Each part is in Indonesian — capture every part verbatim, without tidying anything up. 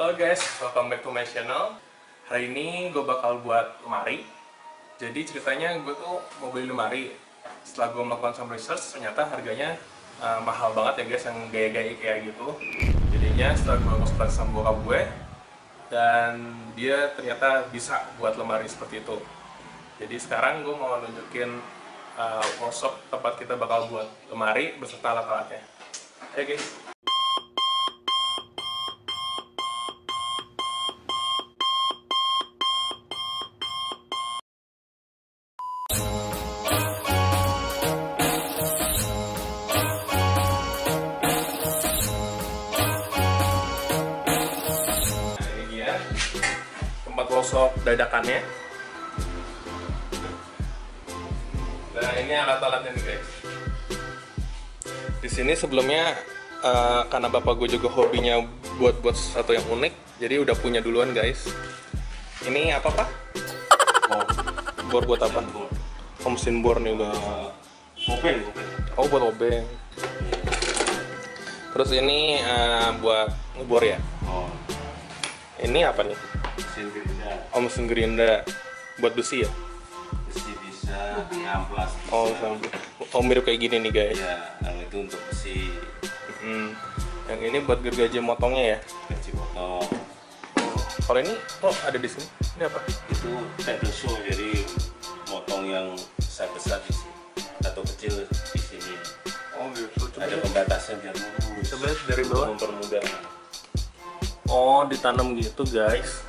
Halo guys, welcome back to my channel. Hari ini gue bakal buat lemari. Jadi ceritanya gue tuh mau beli lemari. Setelah gue melakukan some research, ternyata harganya uh, mahal banget ya guys, yang gaya-gaya IKEA gitu. Jadinya setelah gue konsultasi sama bokap gue, dan dia ternyata bisa buat lemari seperti itu. Jadi sekarang gue mau nunjukin uh, workshop tempat kita bakal buat lemari beserta alat-alatnya. Ayo guys. Workshop dadakannya. Nah ini alat-alatnya nih guys. Di sini sebelumnya uh, karena bapak gue juga hobinya buat-buat sesuatu yang unik, jadi udah punya duluan guys. Ini apa pak? Oh, bor buat apa? Oh, mesin bor nih udah. Obeng. Oh buat obeng. Terus ini uh, buat ngebor ya. Oh. Ini apa nih? Mesin gerinda. Oh mesin gerinda buat besi ya? Besi bisa, ngamplas bisa. Oh, oh mirip kayak gini nih guys. Iya, yang itu untuk besi. Hmm. Yang ini buat gergaji motongnya ya? Gergaji motong. Oh. Kalau ini kok oh, ada di sini? Ini apa? Itu table saw, jadi motong yang besar-besar di sini atau kecil di sini. Oh gitu. Ada pembatasnya biar lurus. Sebelah dari bawah. Mempermudah. Oh ditanam gitu guys.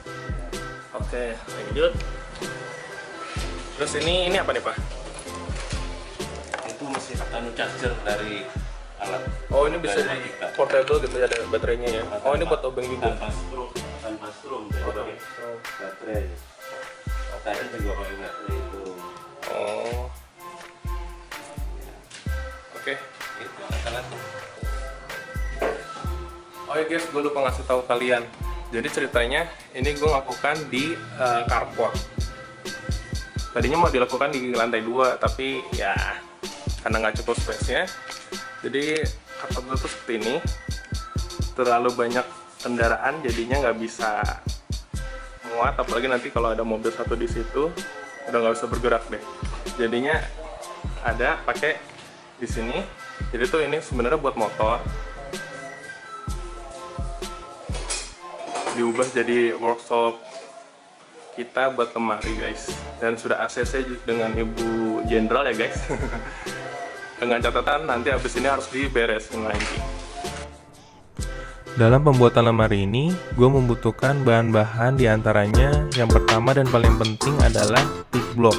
Oke, lanjut. Terus ini ini apa nih pak? Itu mesin anu charger dari alat. Oh ini bisa jadi portable gitu ya, ada baterainya ya. Oh ini buat obeng juga. Tanpa strom, tanpa strom. Oke. Baterai. Tadi juga pakai baterai itu. Oh. Oke. Itu alat-alatnya. Oh ya guys, gue lupa ngasih tahu kalian. Jadi ceritanya ini gue lakukan di uh, carport. Tadinya mau dilakukan di lantai dua, tapi ya karena nggak cukup space-nya, jadi carport gue tuh seperti ini. Terlalu banyak kendaraan, jadinya nggak bisa muat. Apalagi nanti kalau ada mobil satu di situ, udah nggak bisa bergerak deh. Jadinya ada pakai di sini. Jadi tuh ini sebenarnya buat motor. Diubah jadi workshop kita buat lemari guys, dan sudah A C C dengan Ibu Jenderal ya guys. Dengan catatan nanti habis ini harus diberesin lagi. Dalam pembuatan lemari ini gue membutuhkan bahan-bahan, diantaranya yang pertama dan paling penting adalah teak block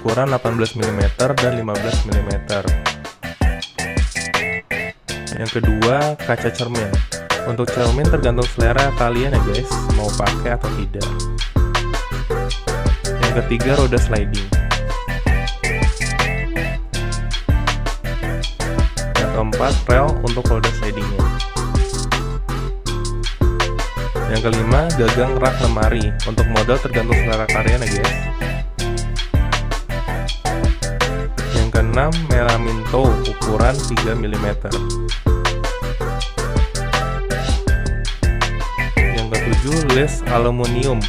ukuran delapan belas milimeter dan lima belas milimeter. Yang kedua kaca cermin. Untuk cermin tergantung selera kalian ya guys, mau pakai atau tidak. Yang ketiga roda sliding. Yang keempat rel untuk roda slidingnya. Yang kelima gagang rak lemari. Untuk model tergantung selera kalian ya guys. Yang keenam melamin toe ukuran tiga milimeter. Les aluminium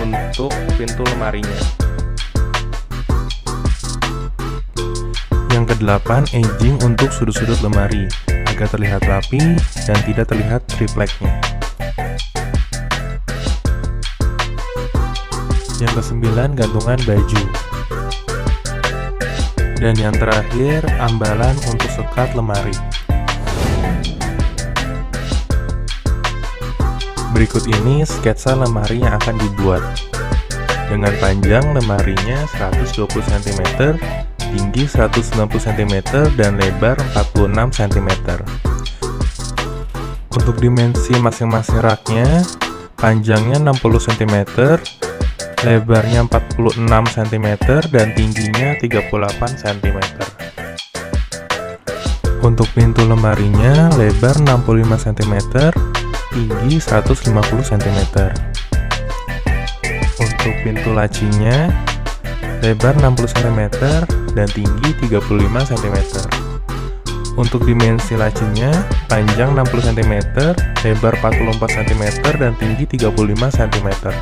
untuk pintu lemarinya. Yang kedelapan edging untuk sudut-sudut lemari agar terlihat rapi dan tidak terlihat tripleknya. Yang kesembilan gantungan baju. Dan yang terakhir ambalan untuk sekat lemari. Berikut ini sketsa lemari yang akan dibuat. Dengan panjang lemarinya seratus dua puluh sentimeter, tinggi seratus sembilan puluh sentimeter, dan lebar empat puluh enam sentimeter. Untuk dimensi masing-masing raknya, panjangnya enam puluh sentimeter, lebarnya empat puluh enam sentimeter, dan tingginya tiga puluh delapan sentimeter. Untuk pintu lemarinya lebar enam puluh lima sentimeter, tinggi seratus lima puluh sentimeter. Untuk pintu lacinya lebar enam puluh sentimeter dan tinggi tiga puluh lima sentimeter. Untuk dimensi lacinya, panjang enam puluh sentimeter, lebar empat puluh empat sentimeter, dan tinggi tiga puluh lima sentimeter.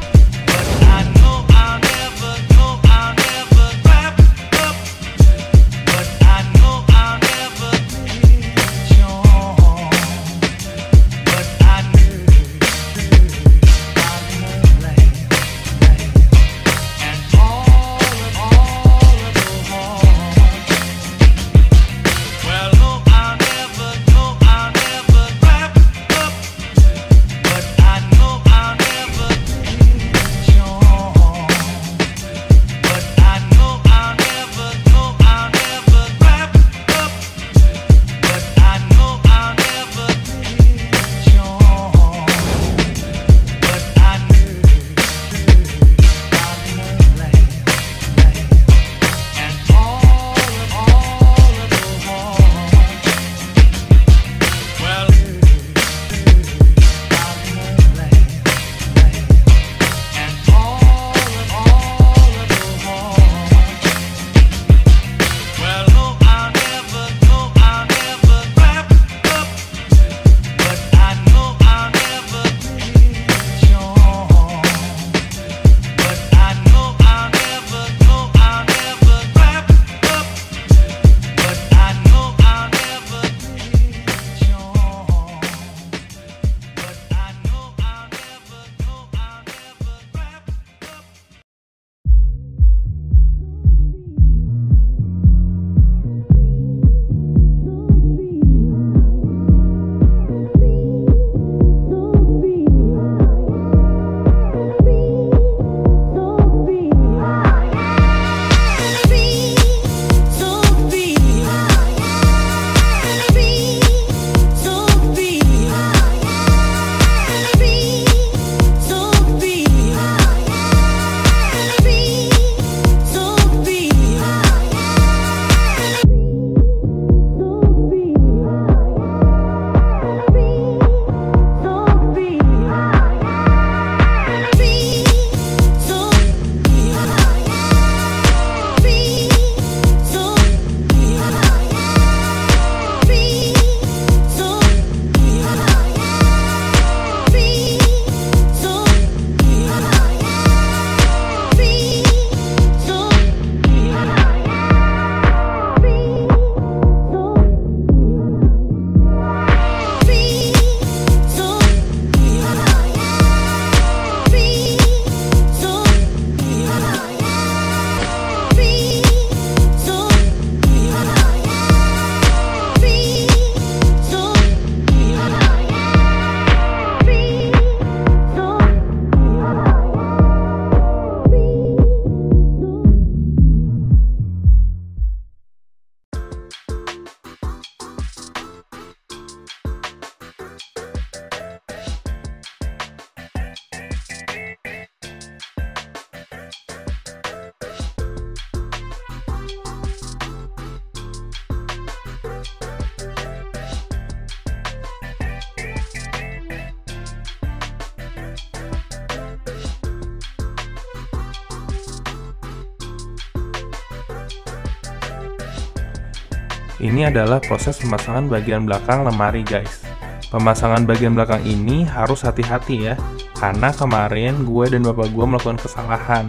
Ini adalah proses pemasangan bagian belakang lemari, guys. Pemasangan bagian belakang ini harus hati-hati ya, karena kemarin gue dan bapak gue melakukan kesalahan.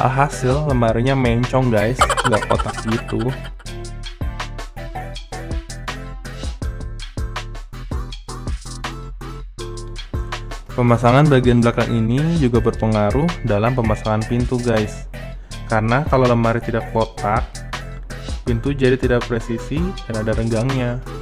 Alhasil lemarinya mencong, guys, nggak kotak gitu. Pemasangan bagian belakang ini juga berpengaruh dalam pemasangan pintu, guys, karena kalau lemari tidak kotak, pintu jadi tidak presisi dan ada renggangnya.